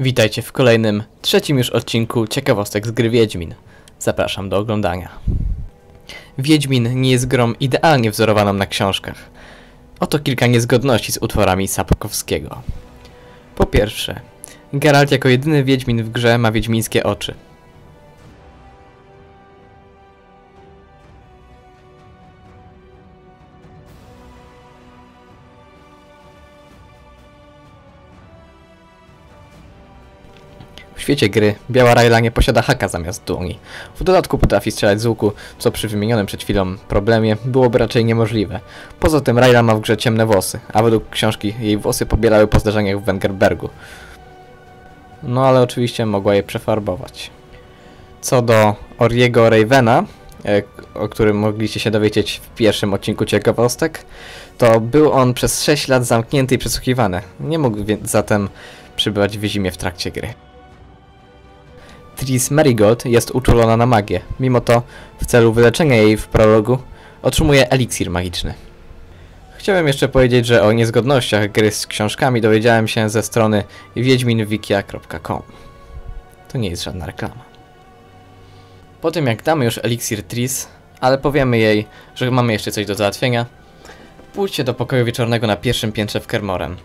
Witajcie w kolejnym, trzecim już odcinku ciekawostek z gry Wiedźmin. Zapraszam do oglądania. Wiedźmin nie jest grą idealnie wzorowaną na książkach. Oto kilka niezgodności z utworami Sapkowskiego. Po pierwsze, Geralt jako jedyny Wiedźmin w grze ma wiedźmińskie oczy. W świecie gry biała Raila nie posiada haka zamiast dłoni. W dodatku potrafi strzelać z łuku, co przy wymienionym przed chwilą problemie byłoby raczej niemożliwe. Poza tym Raila ma w grze ciemne włosy, a według książki jej włosy pobielały po zdarzeniach w Wengerbergu. No ale oczywiście mogła je przefarbować. Co do Oriego Ravena, o którym mogliście się dowiedzieć w pierwszym odcinku ciekawostek, to był on przez 6 lat zamknięty i przesłuchiwany. Nie mógł więc zatem przybywać w Wyzimie w trakcie gry. Triss Merigold jest uczulona na magię. Mimo to, w celu wyleczenia jej w prologu, otrzymuje eliksir magiczny. Chciałem jeszcze powiedzieć, że o niezgodnościach gry z książkami dowiedziałem się ze strony wiedźminwikia.com. To nie jest żadna reklama. Po tym jak damy już eliksir Triss, ale powiemy jej, że mamy jeszcze coś do załatwienia, pójdźcie do pokoju wieczornego na pierwszym piętrze w Kermorem.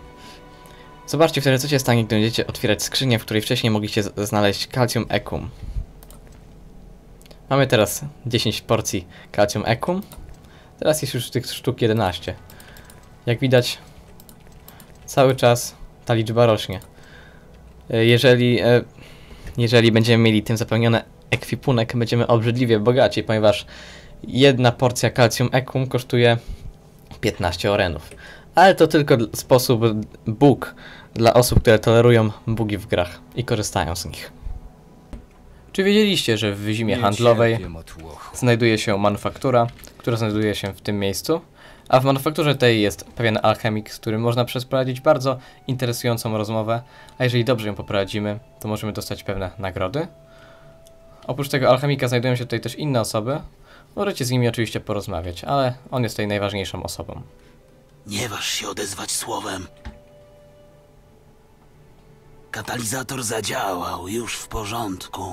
Zobaczcie wtedy, co się stanie, gdy będziecie otwierać skrzynię, w której wcześniej mogliście znaleźć Calcium Equum. Mamy teraz 10 porcji Calcium Equum. Teraz jest już tych sztuk 11. Jak widać, cały czas ta liczba rośnie. Jeżeli będziemy mieli tym zapełniony ekwipunek, będziemy obrzydliwie bogaci, ponieważ jedna porcja Calcium Equum kosztuje 15 orenów. Ale to tylko sposób bóg dla osób, które tolerują bugi w grach i korzystają z nich. Czy wiedzieliście, że w Wyzimie Handlowej znajduje się manufaktura, która znajduje się w tym miejscu? A w manufakturze tej jest pewien alchemik, z którym można przeprowadzić bardzo interesującą rozmowę, a jeżeli dobrze ją poprowadzimy, to możemy dostać pewne nagrody. Oprócz tego alchemika znajdują się tutaj też inne osoby. Możecie z nimi oczywiście porozmawiać, ale on jest tutaj najważniejszą osobą. Nie waż się odezwać słowem. Katalizator zadziałał, już w porządku.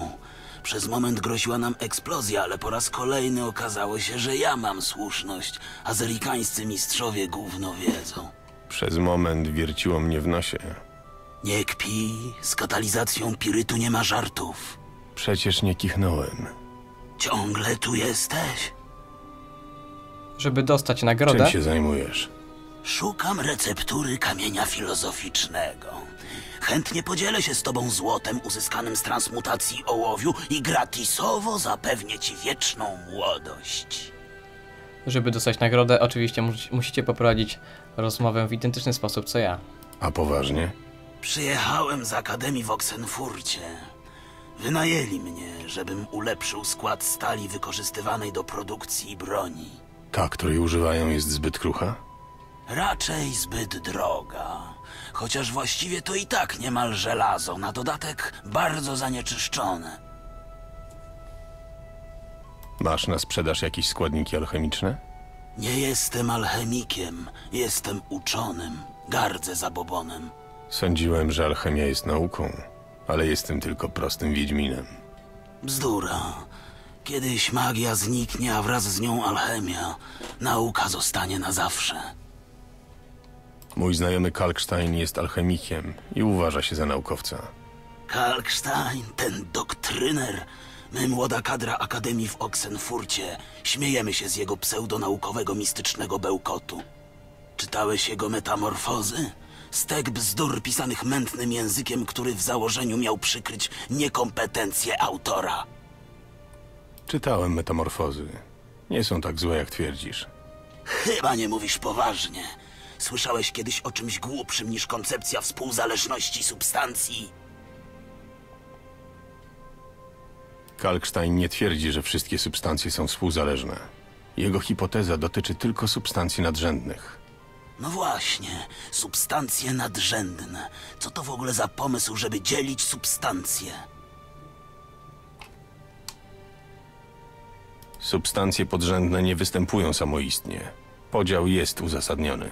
Przez moment groziła nam eksplozja, ale po raz kolejny okazało się, że ja mam słuszność. Azerikańscy mistrzowie gówno wiedzą. Przez moment wierciło mnie w nosie. Nie kpij, z katalizacją pirytu nie ma żartów. Przecież nie kichnąłem. Ciągle tu jesteś? Żeby dostać nagrodę... Czym się zajmujesz? Szukam receptury kamienia filozoficznego. Chętnie podzielę się z tobą złotem uzyskanym z transmutacji ołowiu i gratisowo zapewnię ci wieczną młodość. Żeby dostać nagrodę, oczywiście musicie poprowadzić rozmowę w identyczny sposób co ja. A poważnie? Przyjechałem z Akademii w Oxenfurcie. Wynajęli mnie, żebym ulepszył skład stali wykorzystywanej do produkcji broni. Ta, której używają, jest zbyt krucha? Raczej zbyt droga, chociaż właściwie to i tak niemal żelazo, na dodatek bardzo zanieczyszczone. Masz na sprzedaż jakieś składniki alchemiczne? Nie jestem alchemikiem, jestem uczonym, gardzę zabobonem. Sądziłem, że alchemia jest nauką, ale jestem tylko prostym wiedźminem. Bzdura. Kiedyś magia zniknie, a wraz z nią alchemia. Nauka zostanie na zawsze. Mój znajomy Kalkstein jest alchemikiem i uważa się za naukowca. Kalkstein, ten doktryner. My, młoda kadra Akademii w Oxenfurcie, śmiejemy się z jego pseudonaukowego, mistycznego bełkotu. Czytałeś jego metamorfozy? Stek bzdur pisanych mętnym językiem, który w założeniu miał przykryć niekompetencje autora. Czytałem metamorfozy. Nie są tak złe, jak twierdzisz. Chyba nie mówisz poważnie. Słyszałeś kiedyś o czymś głupszym niż koncepcja współzależności substancji? Kalkstein nie twierdzi, że wszystkie substancje są współzależne. Jego hipoteza dotyczy tylko substancji nadrzędnych. No właśnie, substancje nadrzędne. Co to w ogóle za pomysł, żeby dzielić substancje? Substancje podrzędne nie występują samoistnie. Podział jest uzasadniony.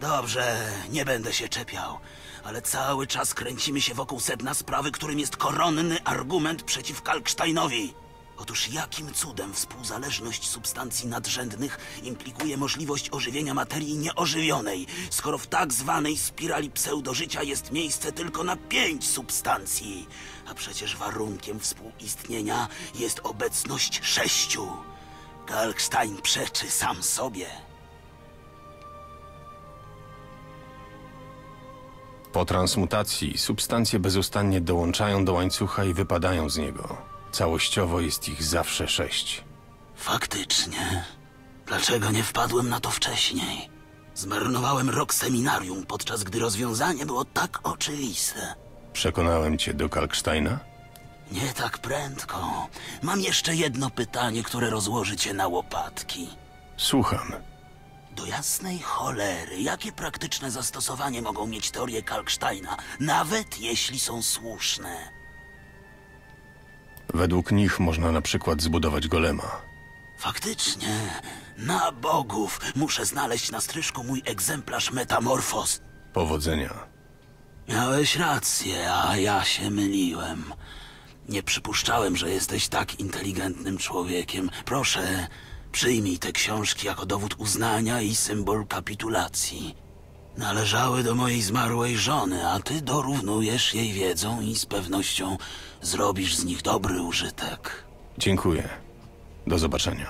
Dobrze, nie będę się czepiał, ale cały czas kręcimy się wokół sedna sprawy, którym jest koronny argument przeciw Kalksteinowi. Otóż jakim cudem współzależność substancji nadrzędnych implikuje możliwość ożywienia materii nieożywionej, skoro w tak zwanej spirali pseudożycia jest miejsce tylko na 5 substancji? A przecież warunkiem współistnienia jest obecność 6. Kalkstein przeczy sam sobie. Po transmutacji substancje bezustannie dołączają do łańcucha i wypadają z niego. Całościowo jest ich zawsze 6. Faktycznie. Dlaczego nie wpadłem na to wcześniej? Zmarnowałem rok seminarium, podczas gdy rozwiązanie było tak oczywiste. Przekonałem cię do Kalksteina? Nie tak prędko. Mam jeszcze jedno pytanie, które rozłoży cię na łopatki. Słucham. Do jasnej cholery, jakie praktyczne zastosowanie mogą mieć teorie Kalksteina, nawet jeśli są słuszne? Według nich można na przykład zbudować golema. Faktycznie. Na bogów. Muszę znaleźć na stryżku mój egzemplarz metamorfos. Powodzenia. Miałeś rację, a ja się myliłem. Nie przypuszczałem, że jesteś tak inteligentnym człowiekiem. Proszę, przyjmij te książki jako dowód uznania i symbol kapitulacji. Należały do mojej zmarłej żony, a ty dorównujesz jej wiedzą i z pewnością zrobisz z nich dobry użytek. Dziękuję. Do zobaczenia.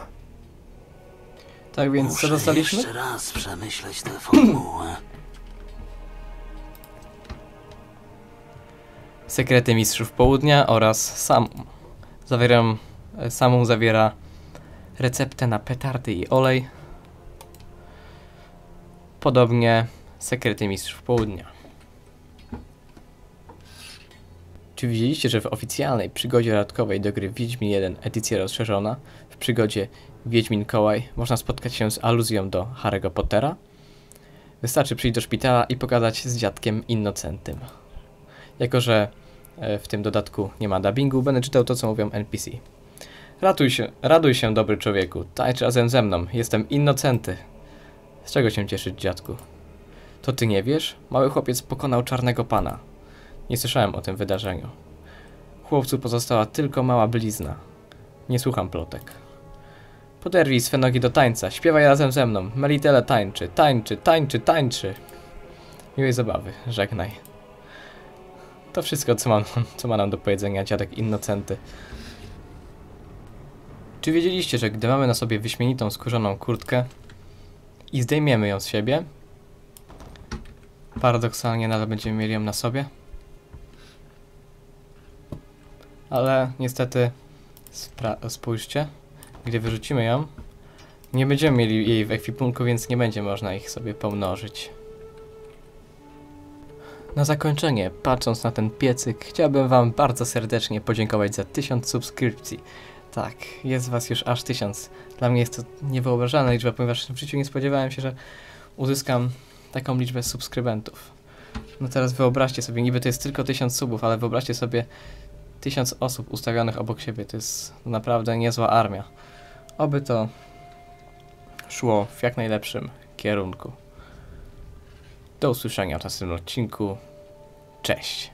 Tak więc muszę co dostaliśmy? Jeszcze raz przemyśleć tę formułę. Sekrety Mistrzów Południa oraz Samum. Samum zawiera receptę na petardy i olej. Podobnie Sekrety Mistrzów Południa. Czy widzieliście, że w oficjalnej przygodzie dodatkowej do gry Wiedźmin 1 edycja rozszerzona, w przygodzie Wiedźmin Kołaj można spotkać się z aluzją do Harry'ego Pottera? Wystarczy przyjść do szpitala i pogadać z dziadkiem Innocentym. Jako że w tym dodatku nie ma dubbingu, będę czytał to, co mówią NPC. Raduj się, dobry człowieku, tańcz razem ze mną, jestem Innocenty. Z czego się cieszyć, dziadku? To ty nie wiesz? Mały chłopiec pokonał czarnego pana. Nie słyszałem o tym wydarzeniu. Chłopcu pozostała tylko mała blizna. Nie słucham plotek. Poderwij swe nogi do tańca, śpiewaj razem ze mną. Melitele tańczy, tańczy, tańczy, tańczy. Miłej zabawy, żegnaj. To wszystko, co ma nam do powiedzenia dziadek Innocenty. Czy wiedzieliście, że gdy mamy na sobie wyśmienitą skórzaną kurtkę i zdejmiemy ją z siebie, paradoksalnie nadal będziemy mieli ją na sobie. Ale niestety, spójrzcie, gdy wyrzucimy ją, nie będziemy mieli jej w ekwipunku, więc nie będzie można ich sobie pomnożyć. Na zakończenie, patrząc na ten piecyk, chciałbym wam bardzo serdecznie podziękować za 1000 subskrypcji. Tak, jest was już aż 1000. Dla mnie jest to niewyobrażalna liczba, ponieważ w życiu nie spodziewałem się, że uzyskam taką liczbę subskrybentów. No teraz wyobraźcie sobie, niby to jest tylko 1000 subów, ale wyobraźcie sobie 1000 osób ustawionych obok siebie. To jest naprawdę niezła armia. Oby to szło w jak najlepszym kierunku. Do usłyszenia w następnym odcinku. Cześć!